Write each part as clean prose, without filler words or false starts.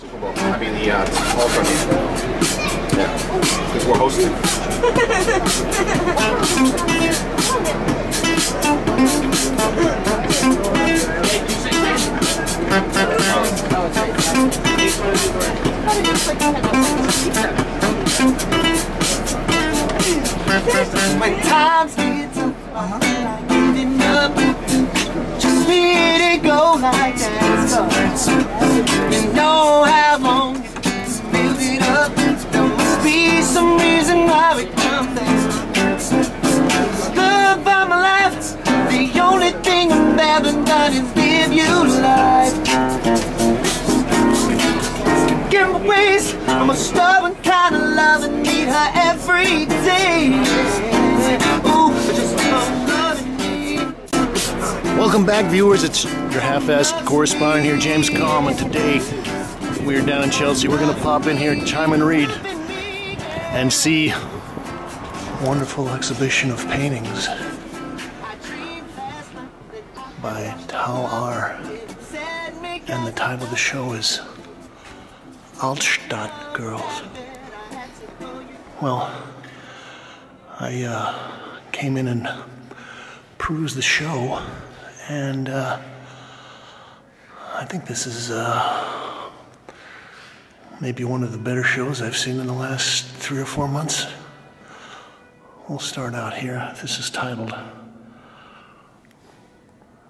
Super Bowl. I mean the All-Star game. Yeah. Because we're hosting. When times get tough, I'm giving up. Just let it go like that. You know how long to build it up. There must be some reason why we come back. Love by my life. The only thing I've ever done is give you life. Get my ways. I'm a stubborn kind of love and need her every day. Ooh, just come. Welcome back, viewers. It's your half-assed correspondent here, James Kalm, and today we're down in Chelsea. We're going to pop in here, chime and read, and see a wonderful exhibition of paintings by Tal R. And the title of the show is Altstadt Girls. Well, I came in and perused the show. And I think this is maybe one of the better shows I've seen in the last 3 or 4 months. We'll start out here. This is titled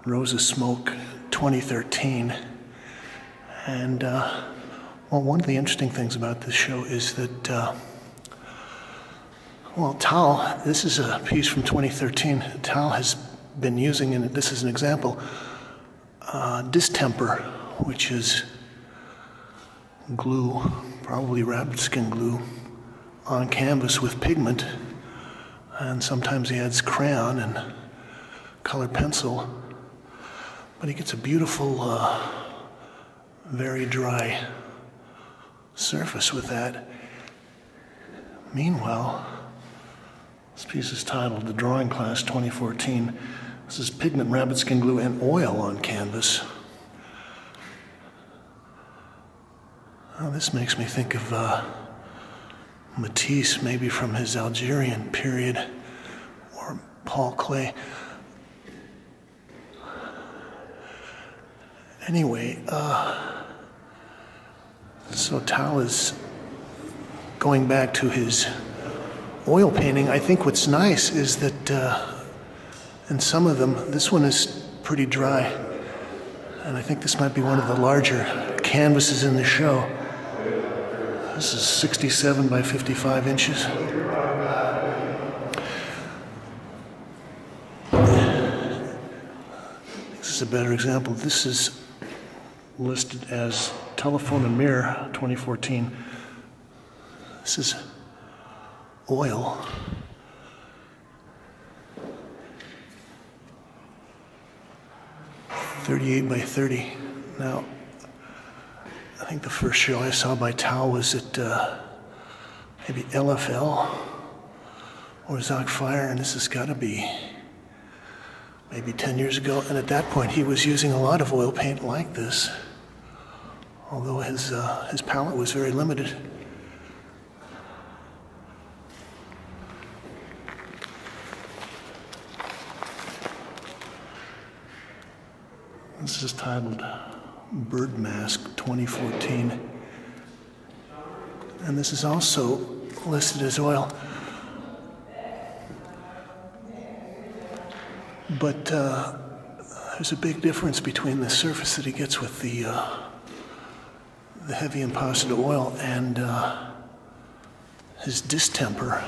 Rose of Smoke 2013. And well, one of the interesting things about this show is that, well, Tal, this is a piece from 2013. Tal has been using, and this is an example, distemper, which is glue, probably rabbit skin glue, on canvas with pigment, and sometimes he adds crayon and colored pencil, but he gets a beautiful, very dry surface with that. Meanwhile, this piece is titled The Drawing Class 2014. This is pigment, rabbit skin glue, and oil on canvas. Now, this makes me think of Matisse, maybe from his Algerian period, or Paul Klee. Anyway, so Tal is going back to his oil painting. I think what's nice is that in some of them, this one is pretty dry, and I think this might be one of the larger canvases in the show. This is 67 by 55 inches. This is a better example. This is listed as Telephone and Mirror 2014. This is oil. (38 by 30). Now, I think the first show I saw by Tal was at maybe LFL or Zach Fire, and this has got to be maybe 10 years ago. And at that point, he was using a lot of oil paint like this, although his palette was very limited. This is titled Bird Mask 2014, and this is also listed as oil. But there's a big difference between the surface that he gets with the heavy imposted oil and his distemper.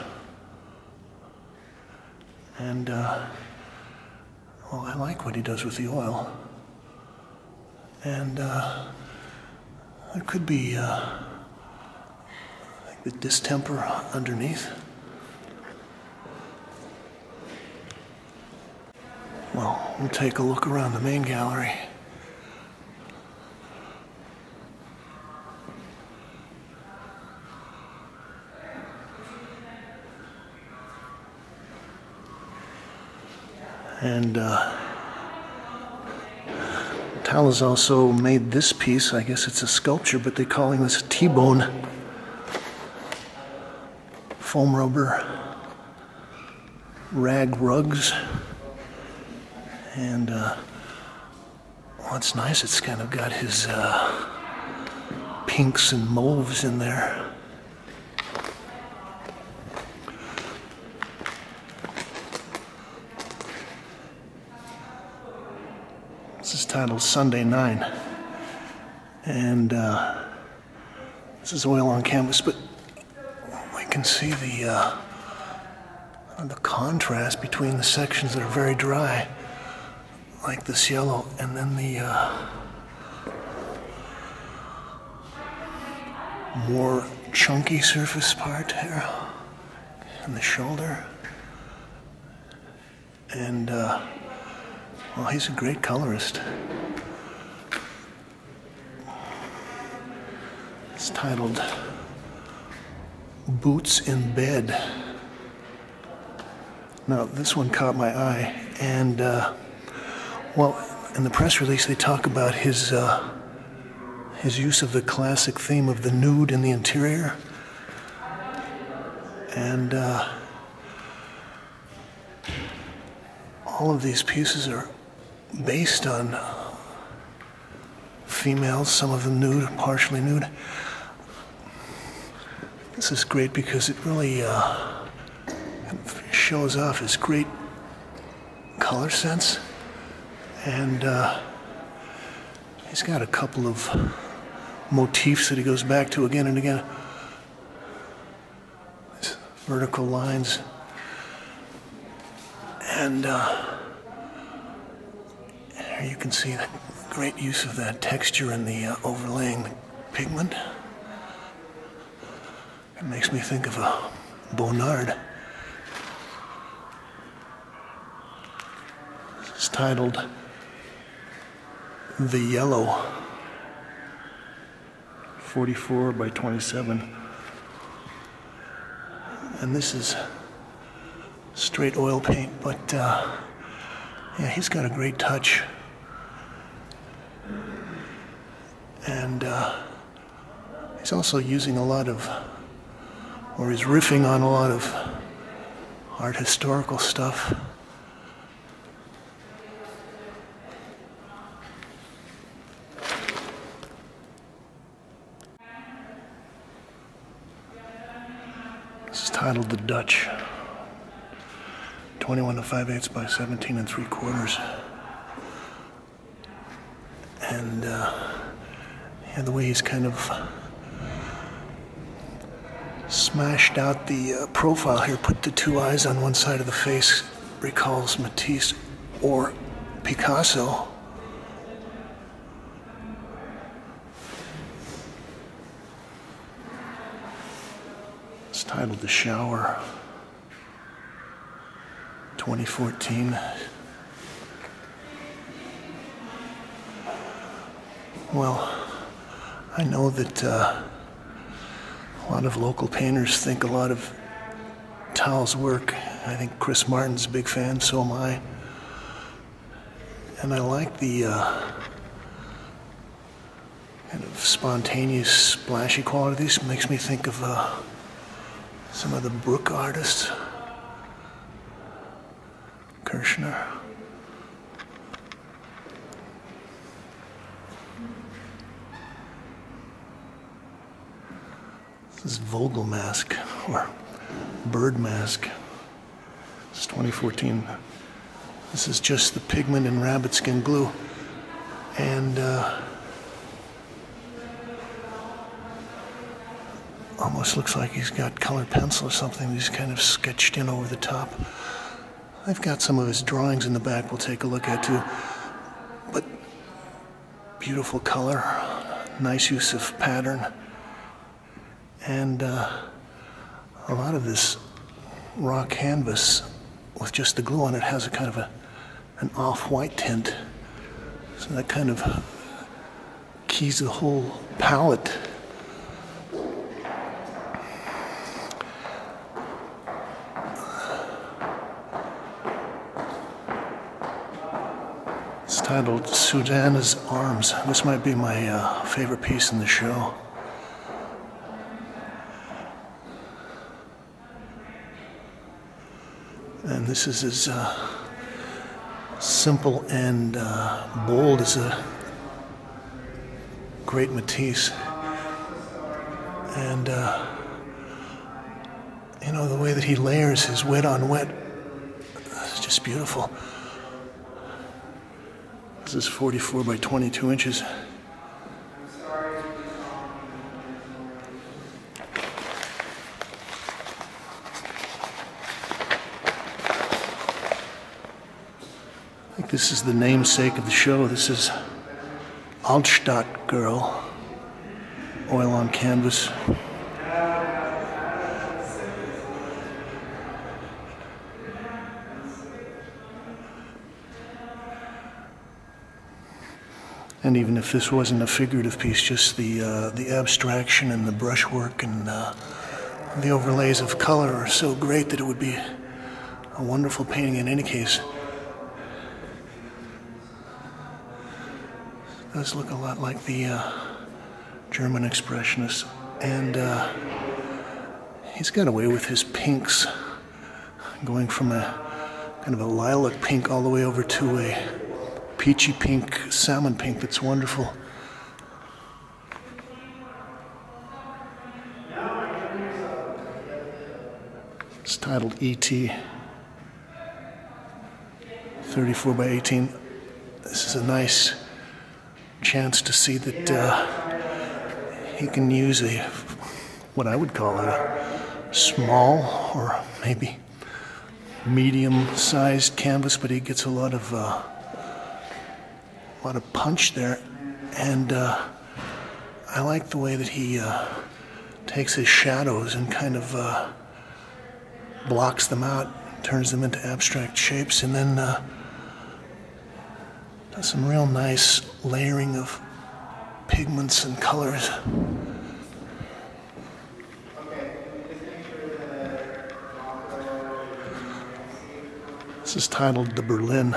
And well, I like what he does with the oil. And there could be like the distemper underneath. Well, we'll take a look around the main gallery. Tal has also made this piece. I guess it's a sculpture, but they're calling this a T-bone. Foam rubber, rag rugs, and well, it's nice. It's kind of got his pinks and mauves in there. This is titled Sunday 9, and this is oil on canvas, but we can see the contrast between the sections that are very dry, like this yellow, and then the more chunky surface part here on the shoulder. And well, he's a great colorist. It's titled Boots in Bed. Now, this one caught my eye, and well, in the press release they talk about his use of the classic theme of the nude in the interior, and all of these pieces are based on females, some of them nude, partially nude. This is great because it really shows off his great color sense, and he's got a couple of motifs that he goes back to again and again. These vertical lines, and here you can see the great use of that texture and the overlaying the pigment. It makes me think of a Bonnard. It's titled The Yellow, 44 by 27. And this is straight oil paint, but yeah, he's got a great touch. And he's also using a lot of, or he's riffing on a lot of art historical stuff. Titled The Dutch, 21 5/8 by 17 3/4. And yeah, the way he's kind of smashed out the profile here, put the two eyes on one side of the face, recalls Matisse or Picasso. Titled The Shower, 2014. Well, I know that a lot of local painters think a lot of Tal's work. I think Chris Martin's a big fan, so am I. And I like the kind of spontaneous, splashy quality. This makes me think of some of the Brücke artists, Kirchner. This is Vogel Mask, or Bird Mask. It's 2014. This is just the pigment and rabbit skin glue. And almost looks like he's got colored pencil or something he's kind of sketched in over the top. I've got some of his drawings in the back we'll take a look at too. But beautiful color, nice use of pattern, and a lot of this raw canvas with just the glue on it has a kind of an off-white tint. So that kind of keys the whole palette. titled Sudan's Arms. This might be my favorite piece in the show. And this is as simple and bold as a great Matisse. And you know, the way that he layers his wet on wet is just beautiful. This is 44 by 22 inches. I think this is the namesake of the show. This is Altstadt Girl, oil on canvas. And even if this wasn't a figurative piece, just the abstraction and the brushwork and the overlays of color are so great that it would be a wonderful painting in any case. It does look a lot like the German Expressionists. And he's got away with his pinks, going from a kind of a lilac pink all the way over to a peachy pink, salmon pink, that's wonderful. It's titled E.T. 34 by 18. This is a nice chance to see that he can use a, what I would call a small or maybe medium-sized canvas, but he gets a lot of punch there, and I like the way that he takes his shadows and kind of blocks them out, turns them into abstract shapes, and then does some real nice layering of pigments and colors. This is titled The Berlin.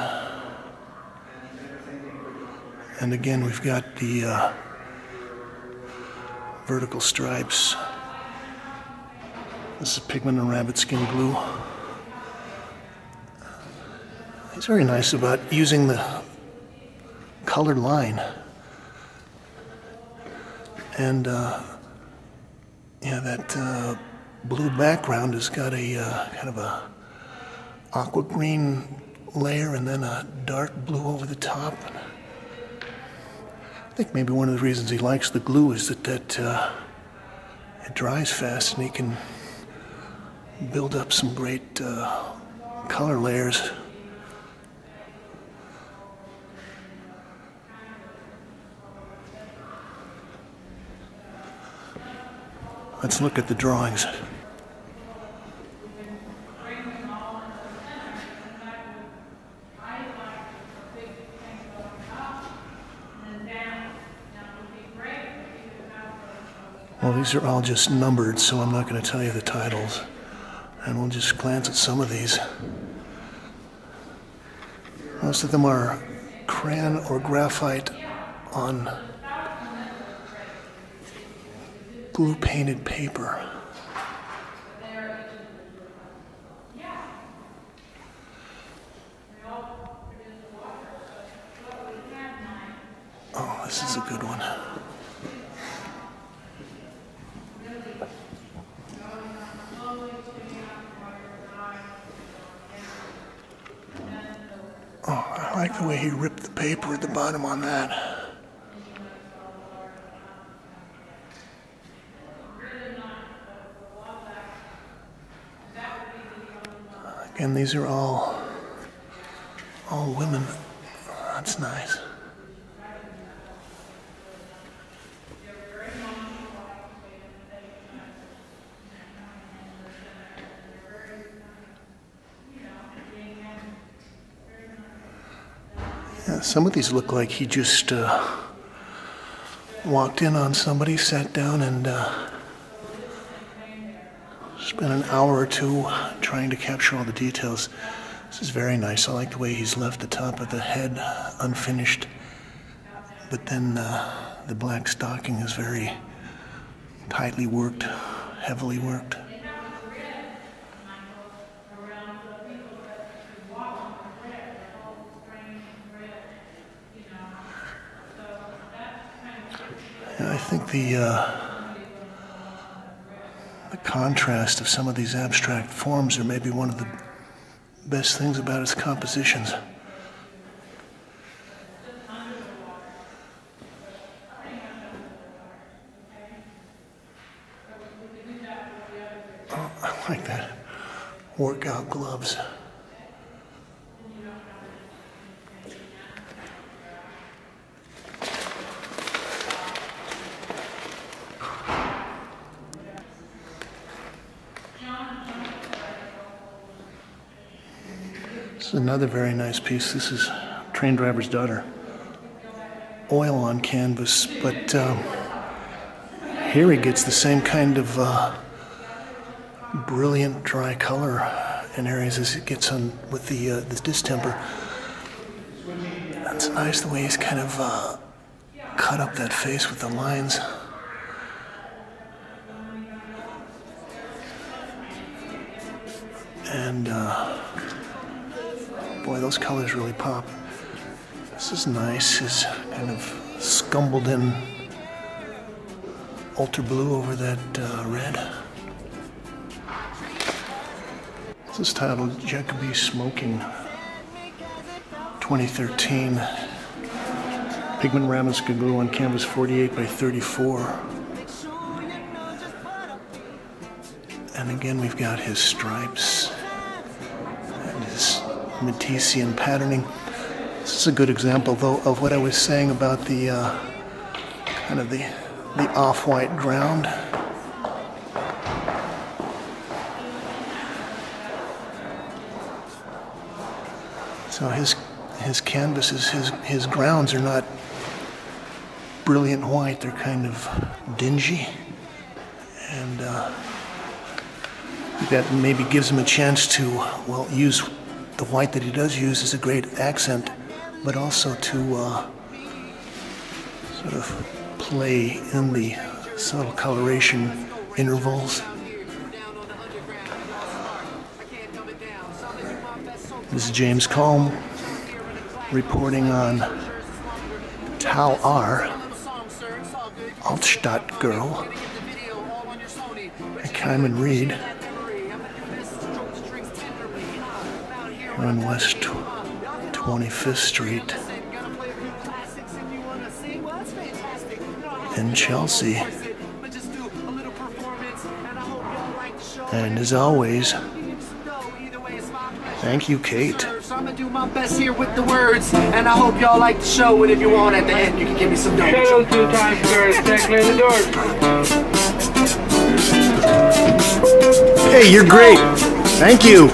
And again, we've got the vertical stripes. This is pigment and rabbit skin glue. He's very nice about using the colored line. And yeah, that blue background has got a kind of a aqua green layer and then a dark blue over the top. I think maybe one of the reasons he likes the glue is that it dries fast and he can build up some great color layers. Let's look at the drawings. Well, these are all just numbered, so I'm not going to tell you the titles. And we'll just glance at some of these. Most of them are crayon or graphite on glue-painted paper. Oh, this is a good one. I like the way he ripped the paper at the bottom on that. Again, these are all women. That's nice. Some of these look like he just walked in on somebody, sat down, and spent an hour or two trying to capture all the details. This is very nice. I like the way he's left the top of the head unfinished. But then the black stocking is very tightly worked, heavily worked. And I think the contrast of some of these abstract forms are maybe one of the best things about his compositions. Oh, I like that. Workout gloves. Another very nice piece. This is Train Driver's Daughter. Oil on canvas, but here he gets the same kind of brilliant dry color in areas as it gets on with the distemper. That's nice the way he's kind of cut up that face with the lines. And boy, those colors really pop. This is nice. It's kind of scumbled in altar blue over that red. This is titled Jacobi Smoking 2013. Pigment Ramasca glue on canvas 48 by 34. And again, we've got his stripes and his Matissean patterning. This is a good example, though, of what I was saying about the kind of the off-white ground. So his canvases, his grounds are not brilliant white; they're kind of dingy, and that maybe gives him a chance to, well, use. The white that he does use is a great accent, but also to sort of play in the subtle coloration intervals. This is James Kalm reporting on Tal R, Altstadt Girl, and Kyman Reed. We're on West 25th Street in Chelsea. And as always, thank you, Kate. So I'm gonna do my best here with the words, and I hope y'all like the show. And if you want, at the end, you can give me some dough. Hello, two-time girls, tackling the doors. Hey, you're great. Thank you.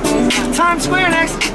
Times Square next.